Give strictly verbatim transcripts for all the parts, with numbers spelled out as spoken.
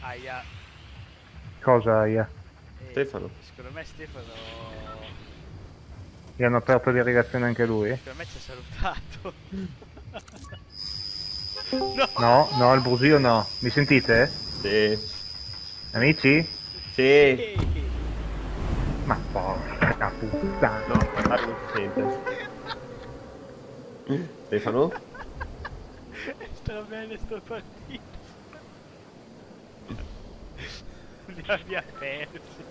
Aia. Cosa aia? Eh, Stefano. Secondo me Stefano... Gli hanno aperto l'irrigazione anche lui? Secondo me ci ha salutato. No. No, no, il brusio no. Mi sentite? Sì. Amici? Sì. Sì. Ma porca puttana. No, guarda, non si sente. Stefano? Sta bene sto partito. Li abbia persi.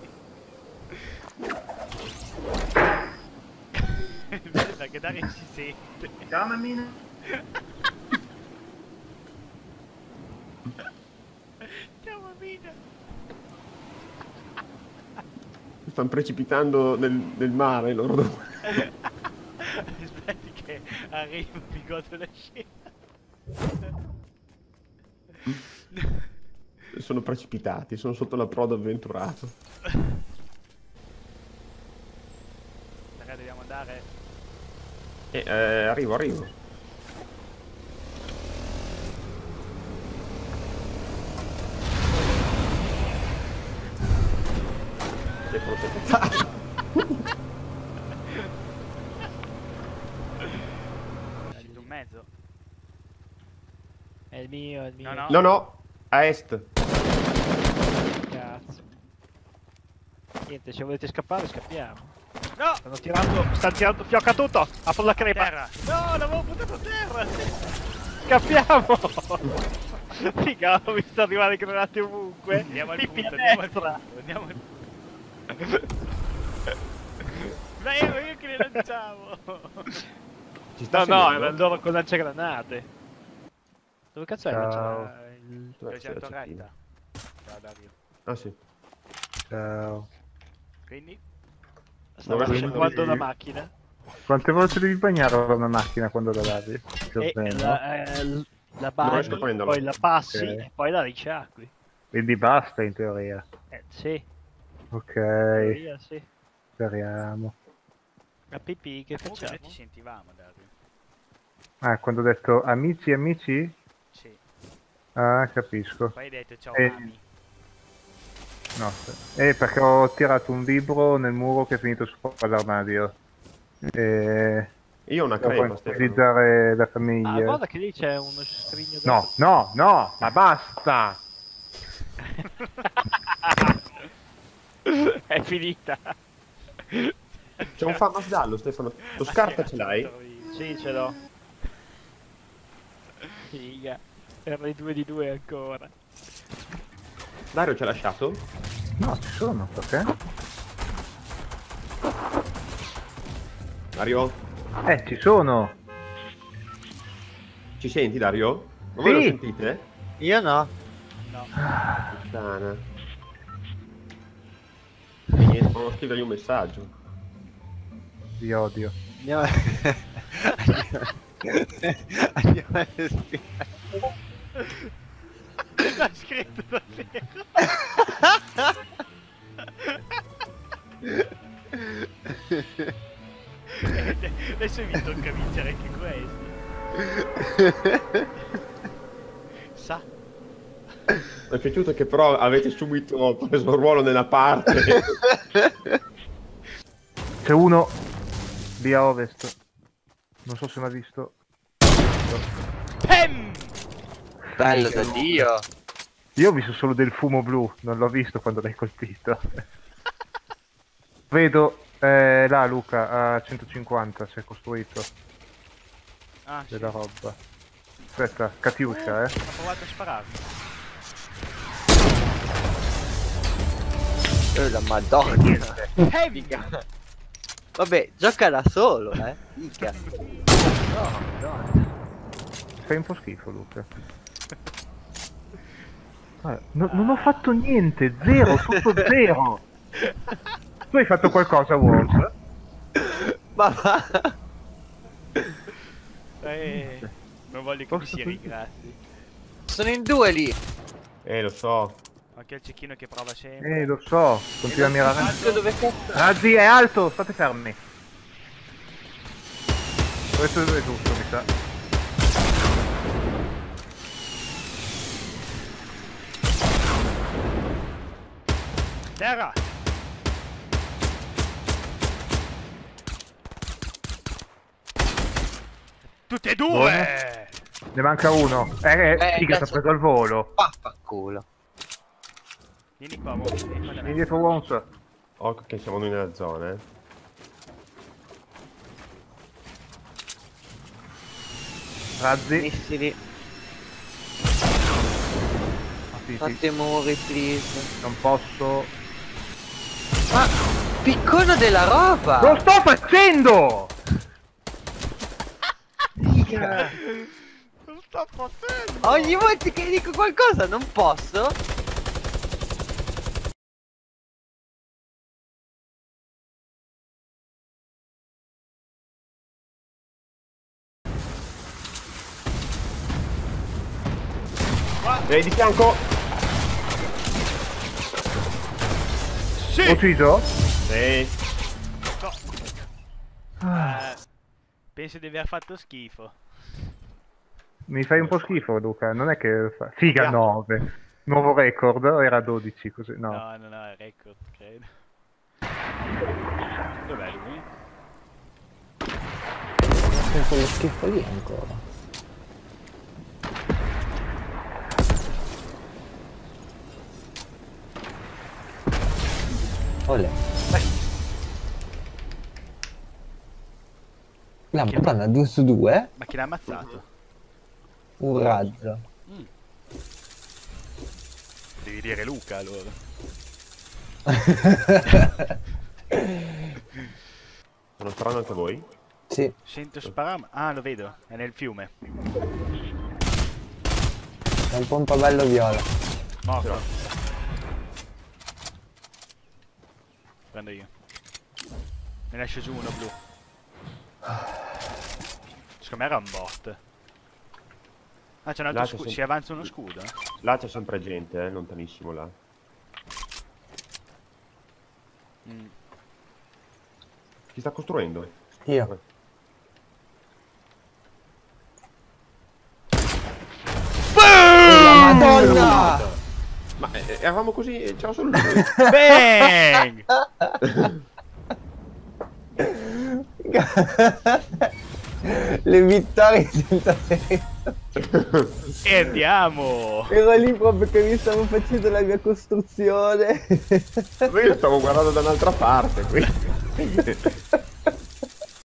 Bella che Dario ci sente. Ciao mammina. Ciao mammina. Stanno precipitando nel, nel mare loro due. Aspetti che arrivo, mi godo la scena. Sono precipitati, sono sotto la proda avventurato. Raga, dobbiamo andare. Eh, eh, arrivo, arrivo. Stefano, in mezzo. È il mio, è il mio. No, no, no, no. A est. Cazzo. Niente, se volete scappare scappiamo. No! Stanno tirando, stanno tirando fiocca tutto! A la crepa! Terra. No, l'avevo buttato a terra! Scappiamo! Figa, ho visto arrivare granate ovunque! Andiamo al punto, andiamo al punto, andiamo al punto! Ma ero io che le lanciavo! Ci sta no, seguendo? No, erano loro con lanciagranate! Dove cazzo hai lanciato? trecento retta. Ciao Dario. Ah sì. Ciao. Quindi? Stavo scenduando la macchina. Quante volte devi bagnare una macchina quando la lavi? E la, eh, la bagni, poi la passi, okay, e poi la risciacqui. Quindi basta in teoria. Eh sì. Ok. In teoria sì. Speriamo. La pipì che facciamo? Comunque noi ti sentivamo Dario. Ah, quando ho detto amici amici? Ah, capisco. Poi hai detto ciao e... mami. No, eh, perché ho tirato un vibro nel muro che è finito sopra l'armadio. E... Io ho una crepa, utilizzare la famiglia. Ah, guarda che lì c'è uno scrigno. No, del... no, no, ma basta! È finita. C'è un famas giallo, Stefano. Lo scarta ce l'hai? Sì, ce l'ho. Figa. Erano i due di due ancora. Dario ci ha lasciato? No, ci sono, perché? Dario? Eh, ci sono! Ci senti Dario? Ma voi sì, lo sentite? Io no. No. Ah, puttana. E niente, provo a scrivergli un messaggio. Vi odio. Andiamo a respirare. L'ha scritto davvero. Adesso mi tocca vincere anche questo. Sa. Mi è piaciuto che però avete subito preso il ruolo nella parte. C'è uno via ovest. Non so se l'ha visto. Pem! Bello da Dio! Io ho visto solo del fumo blu, non l'ho visto quando l'hai colpito. Vedo eh, là Luca a centocinquanta si è costruito. Ah, della sì, roba. Aspetta, Catiuscia, eh. eh. Ho provato a spararmi. Oh, la madonna! Eh, mica! Vabbè, gioca da solo, eh! Mica! No, no! Fai un po' schifo Luca. No, non ho fatto niente, zero, tutto zero. Tu hai fatto qualcosa, Wolf? Ma va. Eh, Non voglio che mi si ringrazi. Sono in due lì. Eh, lo so. Anche il cecchino che prova sempre. Eh, lo so. Continua a mirare. Razzi, è alto, state fermi. Questo è giusto, mi sa. Terra! Tutte e due! Buone. Ne manca uno. Eh, eh figa, ti ha preso al volo. Vaffanculo. Vieni qua, Wons. Vieni dietro, Wons. Occhio che siamo noi nella zona, eh. Razzi. Missili. Fate muore, please. Non posso. Ma piccolo della roba! Lo sto facendo! Non sto facendo! Ogni volta che dico qualcosa non posso! Lei di fianco! Sì! Ho ucciso? Sì! No. Ah. Penso di aver fatto schifo. Mi fai un po' schifo, Luca, non è che... Figa, yeah. nove. Nuovo record, era dodici, così, no. No, no, no, è record, credo. Dov'è lui? C'è quello schifo lì ancora. Olè. La puttana, due su due. Ma chi l'ha ammazzato? Un razzo. Mm. Devi dire Luca allora. Lo sparano anche voi? Sì. Sento sparare. Ah, lo vedo, è nel fiume. È un pompa bello viola. Morto. Prendo io. Ne lascio giù uno blu. Secondo me era un bot. Ah, c'è un altro scudo, si avanza uno scudo. Là c'è sempre gente, eh, lontanissimo là. Mm. Chi sta costruendo? Io. Boom! Madonna! Ma eh, eravamo così, eh, c'era solo lui. Bang! Le vittorie senza senso. E andiamo! Ero lì proprio che mi stavo facendo la mia costruzione. Io stavo guardando da un'altra parte qui.